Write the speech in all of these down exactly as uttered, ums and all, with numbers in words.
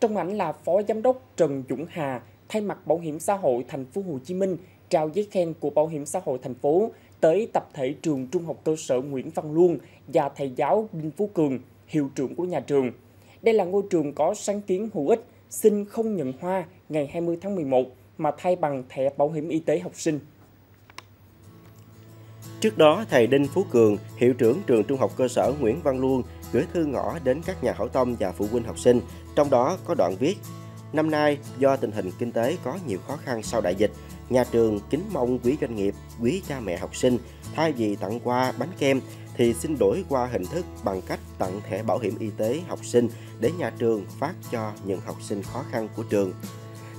Trong ảnh là Phó Giám đốc Trần Dũng Hà thay mặt Bảo hiểm xã hội Thành phố Hồ Chí Minh trao giấy khen của Bảo hiểm xã hội thành phố tới tập thể trường Trung học cơ sở Nguyễn Văn Luông và thầy giáo Đinh Phú Cường, hiệu trưởng của nhà trường. Đây là ngôi trường có sáng kiến hữu ích, xin không nhận hoa ngày hai mươi tháng mười một mà thay bằng thẻ bảo hiểm y tế học sinh. Trước đó, thầy Đinh Phú Cường, hiệu trưởng trường Trung học cơ sở Nguyễn Văn Luông gửi thư ngỏ đến các nhà hảo tâm và phụ huynh học sinh, trong đó có đoạn viết: năm nay, do tình hình kinh tế có nhiều khó khăn sau đại dịch, nhà trường kính mong quý doanh nghiệp, quý cha mẹ học sinh, thay vì tặng quà bánh kem thì xin đổi qua hình thức bằng cách tặng thẻ bảo hiểm y tế học sinh để nhà trường phát cho những học sinh khó khăn của trường.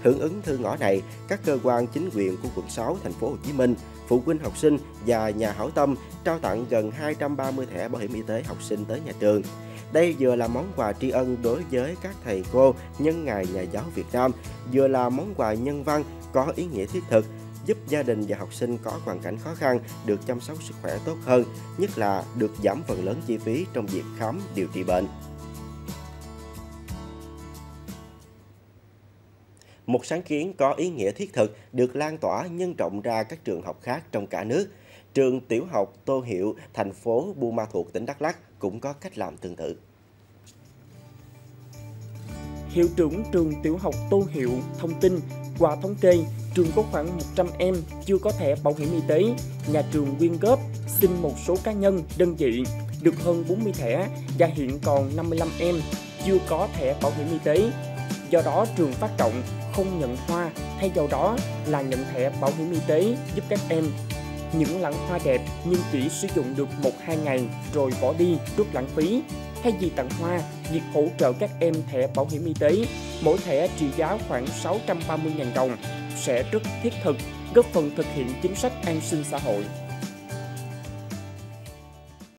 Hưởng ứng thư ngõ này, các cơ quan chính quyền của quận sáu, thành phố Hồ Chí Minh, phụ huynh học sinh và nhà hảo tâm trao tặng gần hai trăm ba mươi thẻ bảo hiểm y tế học sinh tới nhà trường. Đây vừa là món quà tri ân đối với các thầy cô nhân ngày Nhà giáo Việt Nam, vừa là món quà nhân văn có ý nghĩa thiết thực, giúp gia đình và học sinh có hoàn cảnh khó khăn được chăm sóc sức khỏe tốt hơn, nhất là được giảm phần lớn chi phí trong việc khám điều trị bệnh. Một sáng kiến có ý nghĩa thiết thực được lan tỏa nhân rộng ra các trường học khác trong cả nước. Trường tiểu học Tô Hiệu, thành phố Buôn Ma Thuột, tỉnh Đắk Lắk cũng có cách làm tương tự. Hiệu trưởng trường tiểu học Tô Hiệu thông tin, qua thống kê, trường có khoảng một trăm em chưa có thẻ bảo hiểm y tế. Nhà trường quyên góp, xin một số cá nhân, đơn vị, được hơn bốn mươi thẻ và hiện còn năm mươi lăm em chưa có thẻ bảo hiểm y tế. Do đó, trường phát động không nhận hoa thay vào đó là nhận thẻ bảo hiểm y tế giúp các em. Những lẵng hoa đẹp nhưng chỉ sử dụng được một hai ngày rồi bỏ đi, rất lãng phí. Thay vì tặng hoa, việc hỗ trợ các em thẻ bảo hiểm y tế, mỗi thẻ trị giá khoảng sáu trăm ba mươi nghìn đồng, sẽ rất thiết thực, góp phần thực hiện chính sách an sinh xã hội.